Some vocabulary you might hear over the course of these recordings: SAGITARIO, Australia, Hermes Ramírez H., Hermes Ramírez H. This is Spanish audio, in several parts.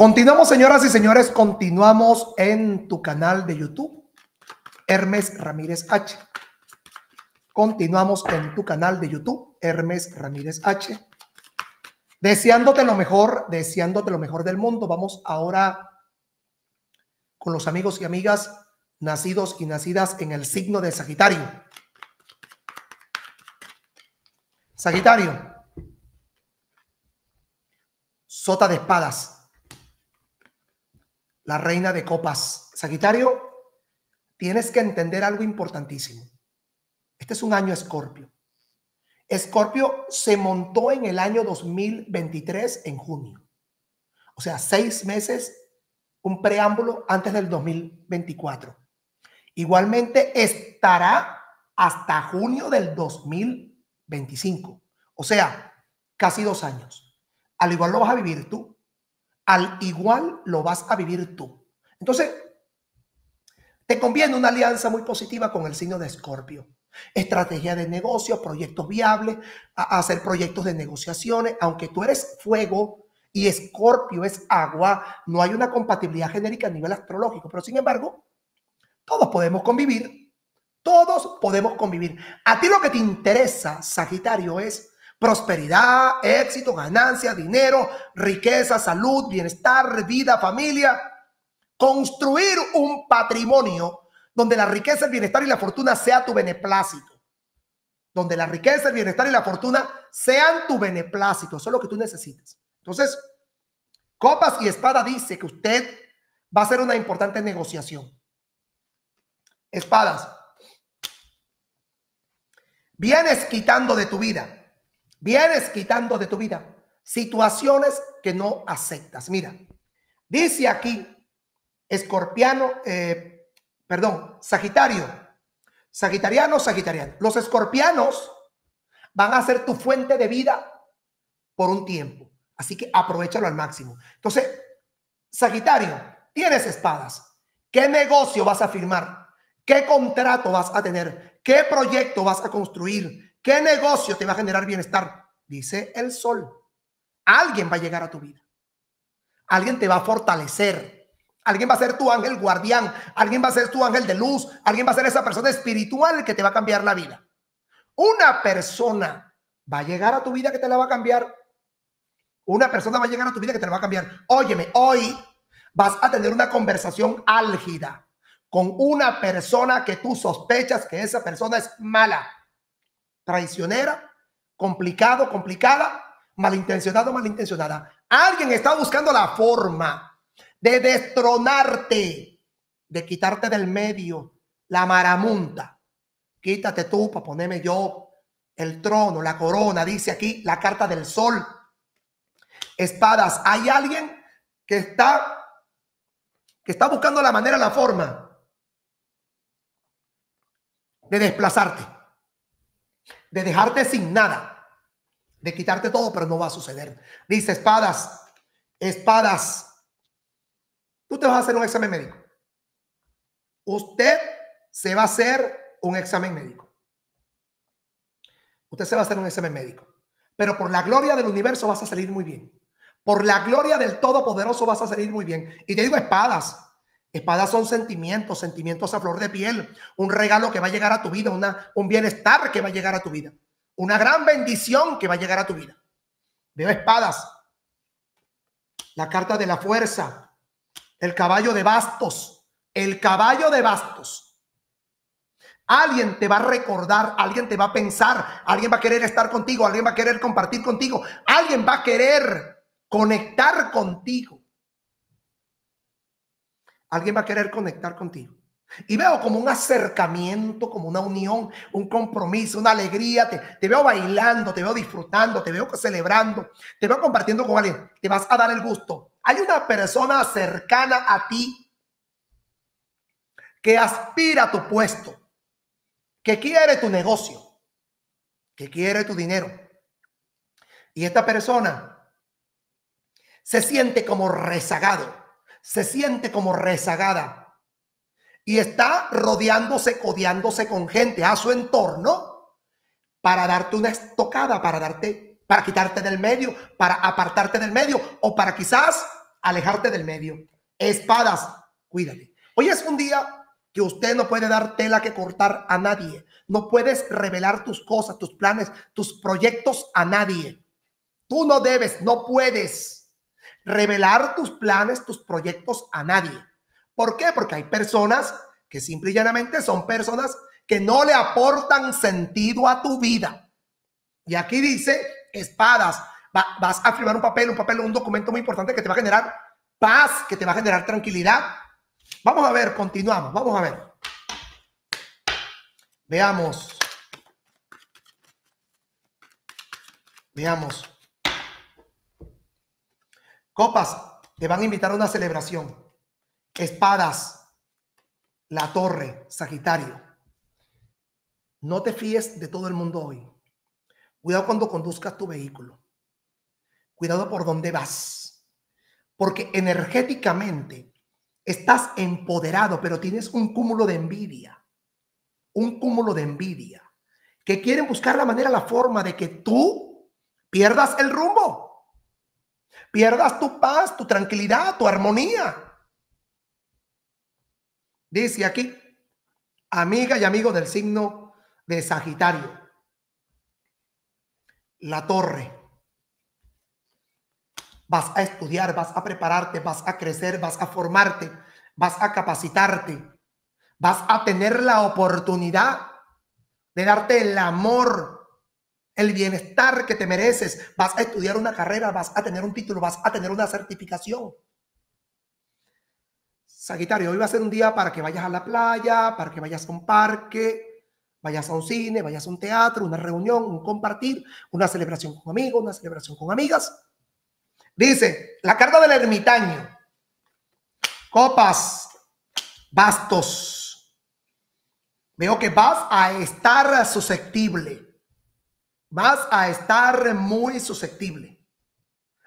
Continuamos, señoras y señores, continuamos en tu canal de YouTube, Hermes Ramírez H. Continuamos en tu canal de YouTube, Hermes Ramírez H. Deseándote lo mejor del mundo. Vamos ahora con los amigos y amigas nacidos y nacidas en el signo de Sagitario. Sagitario, sota de espadas, la reina de copas. Sagitario, tienes que entender algo importantísimo. Este es un año Escorpio. Escorpio se montó en el año 2023 en junio. O sea, 6 meses, un preámbulo antes del 2024. Igualmente estará hasta junio del 2025. O sea, casi 2 años. Al igual lo vas a vivir tú. Al igual lo vas a vivir tú. Entonces, te conviene una alianza muy positiva con el signo de Escorpio. Estrategia de negocio, proyectos viables, hacer proyectos de negociaciones. Aunque tú eres fuego y Escorpio es agua, no hay una compatibilidad genérica a nivel astrológico, pero sin embargo, todos podemos convivir. Todos podemos convivir. A ti lo que te interesa, Sagitario, es prosperidad, éxito, ganancia, dinero, riqueza, salud, bienestar, vida, familia. Construir un patrimonio donde la riqueza, el bienestar y la fortuna sea tu beneplácito. Donde la riqueza, el bienestar y la fortuna sean tu beneplácito. Eso es lo que tú necesitas. Entonces, copas y espada dice que usted va a hacer una importante negociación. Espadas. Vienes quitando de tu vida. Vienes quitando de tu vida situaciones que no aceptas. Mira, dice aquí, Sagitariano. Los escorpianos van a ser tu fuente de vida por un tiempo. Así que aprovéchalo al máximo. Entonces, Sagitario, tienes espadas. ¿Qué negocio vas a firmar? ¿Qué contrato vas a tener? ¿Qué proyecto vas a construir? ¿Qué negocio te va a generar bienestar? Dice el sol. Alguien va a llegar a tu vida. Alguien te va a fortalecer. Alguien va a ser tu ángel guardián, alguien va a ser tu ángel de luz, alguien va a ser esa persona espiritual que te va a cambiar la vida. Una persona va a llegar a tu vida que te la va a cambiar. Una persona va a llegar a tu vida que te la va a cambiar. Óyeme, hoy vas a tener una conversación álgida con una persona que tú sospechas que esa persona es mala, traicionera, complicado, complicada, malintencionado, malintencionada. Alguien está buscando la forma de destronarte, de quitarte del medio, la maramunta. Quítate tú para ponerme yo el trono, la corona, dice aquí la carta del sol. Espadas, hay alguien que está buscando la manera, la forma de desplazarte, de dejarte sin nada, de quitarte todo, pero no va a suceder. Dice espadas, espadas. Tú te vas a hacer un examen médico. Usted se va a hacer un examen médico. Usted se va a hacer un examen médico. Pero por la gloria del universo vas a salir muy bien. Por la gloria del Todopoderoso vas a salir muy bien. Y te digo espadas. Espadas son sentimientos, sentimientos a flor de piel. Un regalo que va a llegar a tu vida, un bienestar que va a llegar a tu vida. Una gran bendición que va a llegar a tu vida. Veo espadas. La carta de la fuerza. El caballo de bastos, el caballo de bastos. Alguien te va a recordar, alguien te va a pensar, alguien va a querer estar contigo, alguien va a querer compartir contigo, alguien va a querer conectar contigo. Alguien va a querer conectar contigo. Y veo como un acercamiento, como una unión, un compromiso, una alegría. Te veo bailando, te veo disfrutando, te veo celebrando, te veo compartiendo con alguien. Te vas a dar el gusto. Hay una persona cercana a ti que aspira a tu puesto, que quiere tu negocio, que quiere tu dinero. Y esta persona se siente como rezagado, se siente como rezagada y está rodeándose, codeándose con gente a su entorno para darte una estocada, para quitarte del medio, para apartarte del medio o para quizás alejarte del medio. Espadas, cuídate. Hoy es un día que usted no puede dar tela que cortar a nadie. No puedes revelar tus cosas, tus planes, tus proyectos a nadie. Tú no debes, no puedes revelar tus planes, tus proyectos a nadie. ¿Por qué? Porque hay personas que simple y llanamente son personas que no le aportan sentido a tu vida. Y aquí dice espadas. Vas a firmar un papel, un documento muy importante que te va a generar paz, que te va a generar tranquilidad. Vamos a ver, continuamos, vamos a ver. Veamos. Veamos. Copas, te van a invitar a una celebración. Espadas, la torre, Sagitario. No te fíes de todo el mundo hoy. Cuidado cuando conduzcas tu vehículo. Cuidado por dónde vas, porque energéticamente estás empoderado, pero tienes un cúmulo de envidia. Un cúmulo de envidia que quieren buscar la manera, la forma de que tú pierdas el rumbo, pierdas tu paz, tu tranquilidad, tu armonía. Dice aquí, amiga y amigo del signo de Sagitario, la torre. Vas a estudiar, vas a prepararte, vas a crecer, vas a formarte, vas a capacitarte. Vas a tener la oportunidad de darte el amor, el bienestar que te mereces. Vas a estudiar una carrera, vas a tener un título, vas a tener una certificación. Sagitario, hoy va a ser un día para que vayas a la playa, para que vayas a un parque, vayas a un cine, vayas a un teatro, una reunión, un compartir, una celebración con amigos, una celebración con amigas. Dice, la carta del ermitaño, copas, bastos. Veo que vas a estar susceptible. Vas a estar muy susceptible.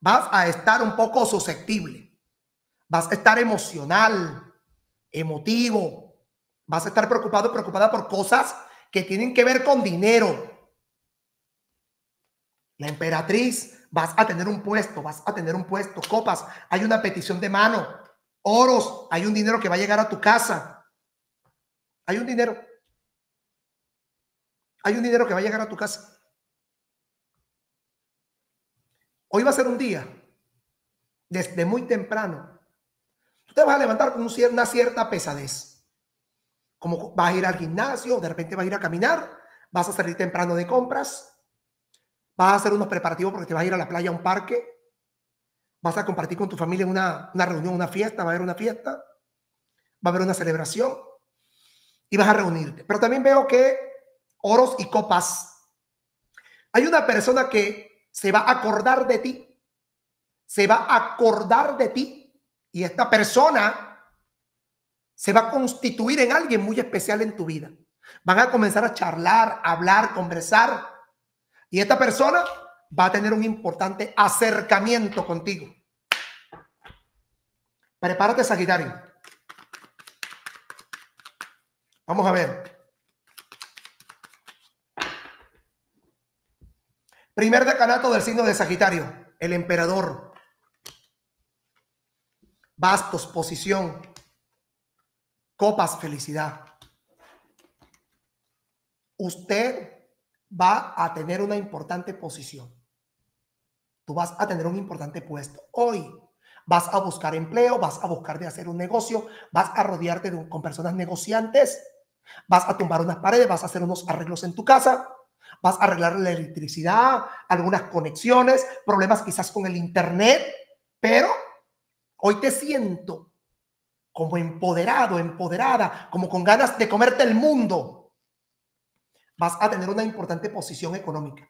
Vas a estar un poco susceptible. Vas a estar emocional, emotivo. Vas a estar preocupado, preocupada por cosas que tienen que ver con dinero. La emperatriz. Vas a tener un puesto, vas a tener un puesto. Copas, hay una petición de mano. Oros, hay un dinero que va a llegar a tu casa. Hay un dinero. Hay un dinero que va a llegar a tu casa. Hoy va a ser un día, desde muy temprano. Tú te vas a levantar con una cierta pesadez. Como vas a ir al gimnasio, de repente vas a ir a caminar, vas a salir temprano de compras. Vas a hacer unos preparativos porque te vas a ir a la playa, a un parque. Vas a compartir con tu familia una reunión, una fiesta. Va a haber una fiesta. Va a haber una celebración. Y vas a reunirte. Pero también veo que oros y copas. Hay una persona que se va a acordar de ti. Se va a acordar de ti. Y esta persona se va a constituir en alguien muy especial en tu vida. Van a comenzar a charlar, a hablar, conversar. Y esta persona va a tener un importante acercamiento contigo. Prepárate, Sagitario. Vamos a ver. Primer decanato del signo de Sagitario, el emperador. Bastos, posición. Copas, felicidad. Usted va a tener una importante posición. Tú vas a tener un importante puesto. Hoy vas a buscar empleo, vas a buscar de hacer un negocio, vas a rodearte con personas negociantes, vas a tumbar unas paredes, vas a hacer unos arreglos en tu casa, vas a arreglar la electricidad, algunas conexiones, problemas quizás con el internet, pero hoy te siento como empoderado, empoderada, como con ganas de comerte el mundo. Vas a tener una importante posición económica.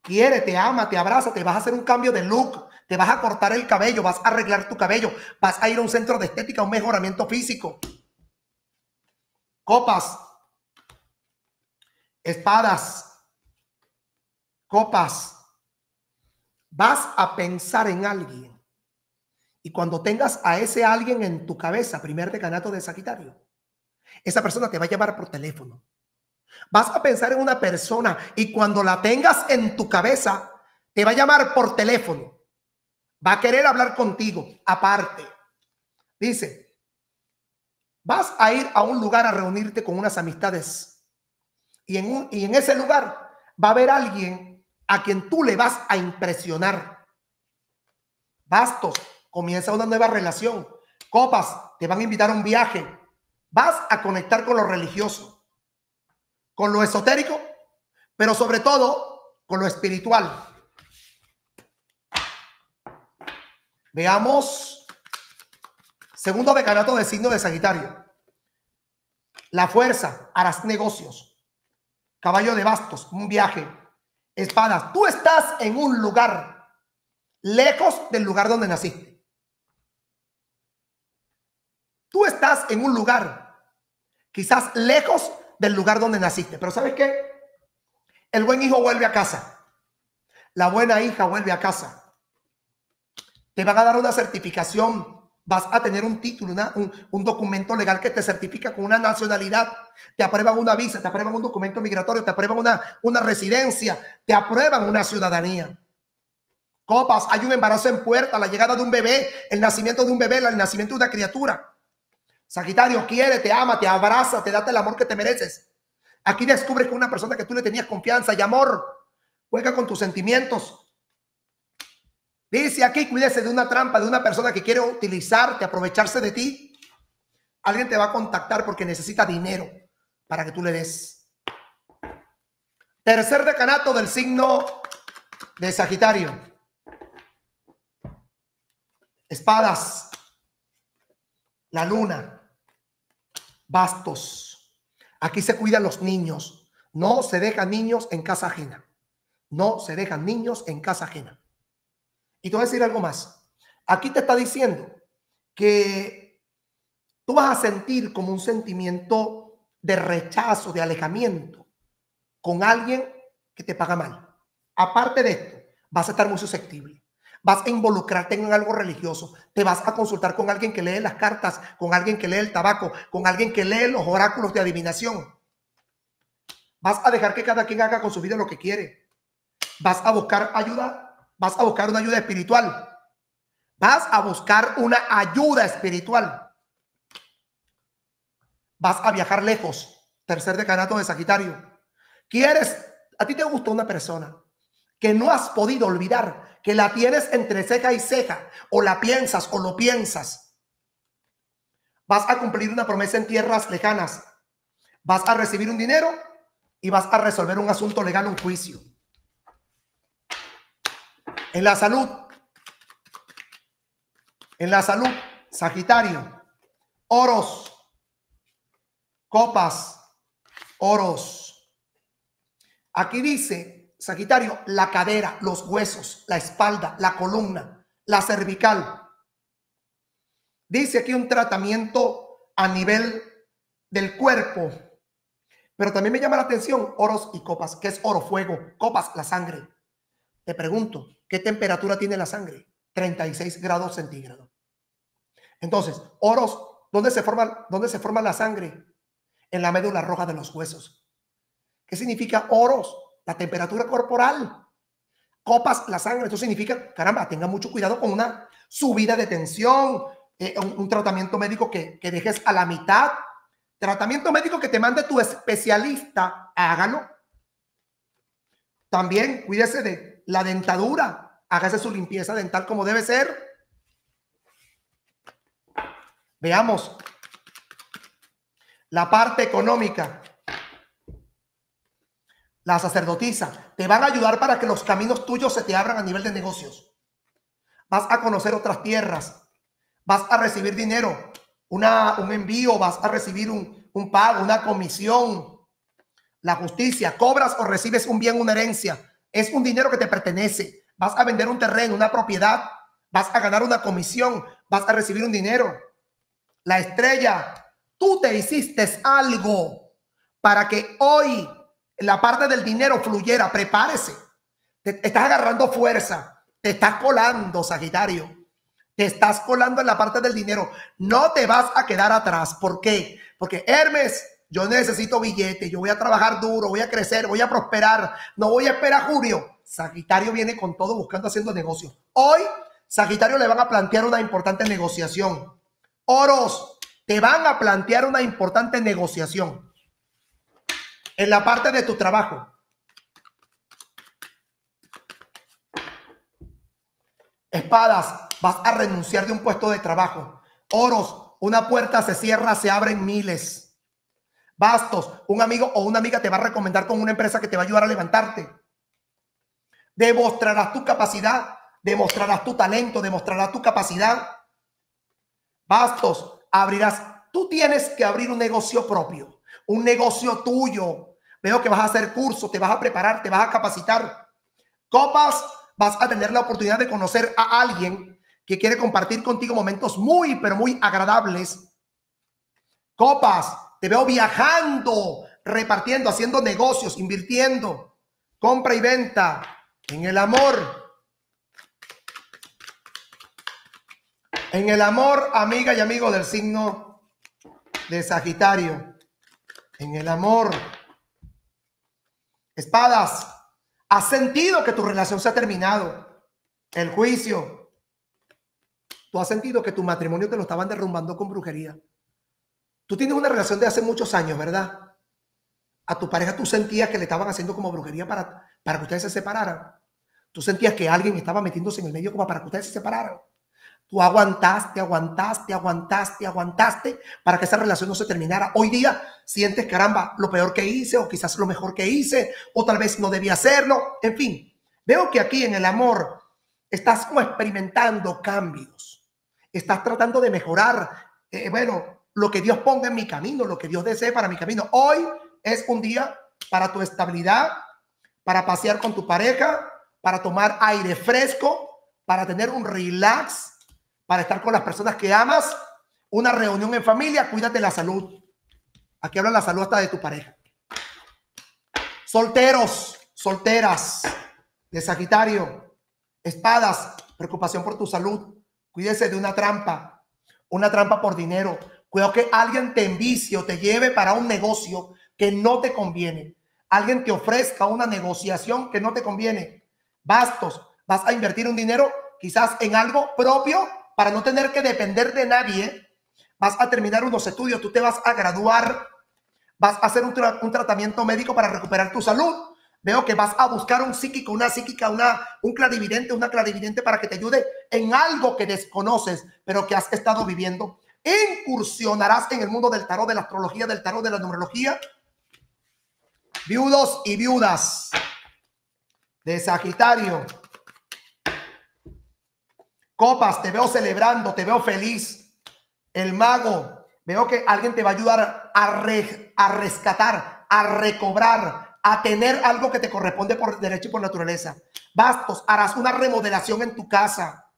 Quiere, te ama, te abraza, te vas a hacer un cambio de look, te vas a cortar el cabello, vas a arreglar tu cabello, vas a ir a un centro de estética, un mejoramiento físico. Copas, espadas, copas. Vas a pensar en alguien. Y cuando tengas a ese alguien en tu cabeza, primer decanato de Sagitario, esa persona te va a llamar por teléfono. Vas a pensar en una persona y cuando la tengas en tu cabeza, te va a llamar por teléfono. va a querer hablar contigo aparte. Dice, vas a ir a un lugar a reunirte con unas amistades y en ese lugar va a haber alguien a quien tú le vas a impresionar. Bastos, comienza una nueva relación. Copas, te van a invitar a un viaje. Vas a conectar con lo religioso, con lo esotérico, pero sobre todo con lo espiritual. Veamos. Segundo decanato de signo de Sagitario. La fuerza, harás negocios. Caballo de bastos, un viaje. Espadas, tú estás en un lugar lejos del lugar donde naciste. Tú estás en un lugar quizás lejos del lugar donde naciste, pero ¿sabes qué? El buen hijo vuelve a casa. La buena hija vuelve a casa. Te van a dar una certificación. Vas a tener un título, un documento legal que te certifica con una nacionalidad. Te aprueban una visa, te aprueban un documento migratorio, te aprueban una residencia, te aprueban una ciudadanía. Copas, hay un embarazo en puerta, la llegada de un bebé, el nacimiento de un bebé, el nacimiento de una criatura. Sagitario, quiere, te ama, te abraza, te da el amor que te mereces. Aquí descubres que una persona que tú le tenías confianza y amor juega con tus sentimientos. Dice aquí, cuídese de una trampa, de una persona que quiere utilizarte, aprovecharse de ti. Alguien te va a contactar porque necesita dinero para que tú le des. Tercer decanato del signo de Sagitario. Espadas. La luna. Bastos. Aquí se cuidan los niños. No se dejan niños en casa ajena. No se dejan niños en casa ajena. Y te voy a decir algo más. Aquí te está diciendo que tú vas a sentir como un sentimiento de rechazo, de alejamiento con alguien que te paga mal. Aparte de esto, vas a estar muy susceptible. Vas a involucrarte en algo religioso. Te vas a consultar con alguien que lee las cartas, con alguien que lee el tabaco, con alguien que lee los oráculos de adivinación. Vas a dejar que cada quien haga con su vida lo que quiere. Vas a buscar ayuda. Vas a buscar una ayuda espiritual. Vas a buscar una ayuda espiritual. Vas a viajar lejos. Tercer decanato de Sagitario. ¿Quieres? A ti te gustó una persona que no has podido olvidar, que la tienes entre ceja y ceja, o la piensas o lo piensas. Vas a cumplir una promesa en tierras lejanas. Vas a recibir un dinero y vas a resolver un asunto legal, un juicio. En la salud. En la salud, Sagitario. Oros. Copas. Oros. Aquí dice Sagitario, la cadera, los huesos, la espalda, la columna, la cervical. Dice aquí un tratamiento a nivel del cuerpo. Pero también me llama la atención oros y copas, que es oro, fuego, copas, la sangre. Te pregunto, ¿qué temperatura tiene la sangre? 36 grados centígrados. Entonces, oros, ¿dónde se forma la sangre? En la médula roja de los huesos. ¿Qué significa oros? La temperatura corporal. Copas, la sangre. Esto significa, caramba, tenga mucho cuidado con una subida de tensión, un tratamiento médico que dejes a la mitad. Tratamiento médico que te mande tu especialista, hágalo. También cuídese de la dentadura. Hágase su limpieza dental como debe ser. Veamos. La parte económica. La sacerdotisa, te van a ayudar para que los caminos tuyos se te abran a nivel de negocios. Vas a conocer otras tierras. Vas a recibir dinero, un envío, vas a recibir un pago, una comisión. La justicia, cobras o recibes un bien, una herencia. Es un dinero que te pertenece. Vas a vender un terreno, una propiedad. Vas a ganar una comisión. Vas a recibir un dinero. La estrella, tú te hiciste algo para que hoy la parte del dinero fluyera. Prepárese. Te estás agarrando fuerza. Te estás colando, Sagitario. Te estás colando en la parte del dinero. No te vas a quedar atrás. ¿Por qué? Porque Hermes, yo necesito billete. Yo voy a trabajar duro. Voy a crecer. Voy a prosperar. No voy a esperar junio. Sagitario viene con todo buscando haciendo negocios. Hoy Sagitario, le van a plantear una importante negociación. Oros, te van a plantear una importante negociación en la parte de tu trabajo. Espadas, vas a renunciar de un puesto de trabajo. Oros, una puerta se cierra, se abren miles. Bastos, un amigo o una amiga te va a recomendar con una empresa que te va a ayudar a levantarte. Demostrarás tu capacidad, demostrarás tu talento, demostrarás tu capacidad. Bastos, abrirás. Tú tienes que abrir un negocio propio, un negocio tuyo. Veo que vas a hacer cursos, te vas a preparar, te vas a capacitar. Copas, vas a tener la oportunidad de conocer a alguien que quiere compartir contigo momentos muy, pero muy agradables. Copas, te veo viajando, repartiendo, haciendo negocios, invirtiendo. Compra y venta en el amor. En el amor, amiga y amigo del signo de Sagitario. En el amor. Espadas, has sentido que tu relación se ha terminado. El juicio. Tú has sentido que tu matrimonio te lo estaban derrumbando con brujería. Tú tienes una relación de hace muchos años, ¿verdad? A tu pareja tú sentías que le estaban haciendo como brujería para que ustedes se separaran. Tú sentías que alguien estaba metiéndose en el medio como para que ustedes se separaran. Tú aguantaste, aguantaste, aguantaste, aguantaste para que esa relación no se terminara. Hoy día sientes, caramba, lo peor que hice o quizás lo mejor que hice o tal vez no debía hacerlo. En fin, veo que aquí en el amor estás como experimentando cambios. Estás tratando de mejorar, lo que Dios ponga en mi camino, lo que Dios desee para mi camino. Hoy es un día para tu estabilidad, para pasear con tu pareja, para tomar aire fresco, para tener un relax, para estar con las personas que amas, una reunión en familia. Cuídate la salud. Aquí habla la salud hasta de tu pareja. Solteros, solteras de Sagitario. Espadas, preocupación por tu salud. Cuídese de una trampa por dinero. Cuidado que alguien te envicie o te lleve para un negocio que no te conviene. Alguien te ofrezca una negociación que no te conviene. Bastos, vas a invertir un dinero quizás en algo propio, para no tener que depender de nadie. Vas a terminar unos estudios, tú te vas a graduar, vas a hacer un tratamiento médico para recuperar tu salud. Veo que vas a buscar un psíquico, una psíquica, un clarividente, una clarividente para que te ayude en algo que desconoces, pero que has estado viviendo. Incursionarás en el mundo del tarot, de la astrología, del tarot, de la numerología. Viudos y viudas de Sagitario. Copas, te veo celebrando, te veo feliz. El mago, veo que alguien te va a ayudar a rescatar, a recobrar, a tener algo que te corresponde por derecho y por naturaleza. Bastos, harás una remodelación en tu casa.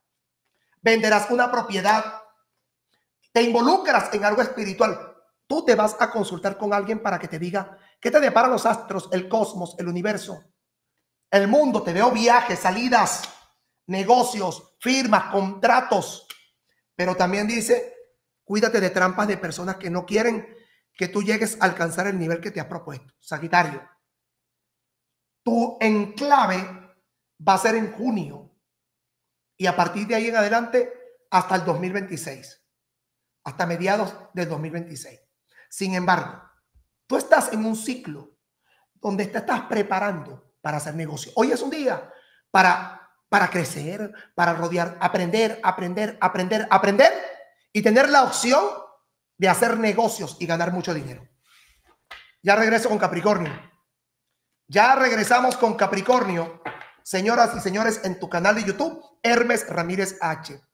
Venderás una propiedad. Te involucras en algo espiritual. Tú te vas a consultar con alguien para que te diga qué te deparan los astros, el cosmos, el universo, el mundo. Te veo viajes, salidas, negocios, firmas, contratos, pero también dice, cuídate de trampas de personas que no quieren que tú llegues a alcanzar el nivel que te has propuesto. Sagitario, tu enclave va a ser en junio y a partir de ahí en adelante hasta el 2026, hasta mediados del 2026. Sin embargo, tú estás en un ciclo donde te estás preparando para hacer negocio. Hoy es un día para crecer, para rodear, aprender, aprender, aprender, aprender y tener la opción de hacer negocios y ganar mucho dinero. Ya regreso con Capricornio. Ya regresamos con Capricornio, señoras y señores, en tu canal de YouTube, Hermes Ramírez H.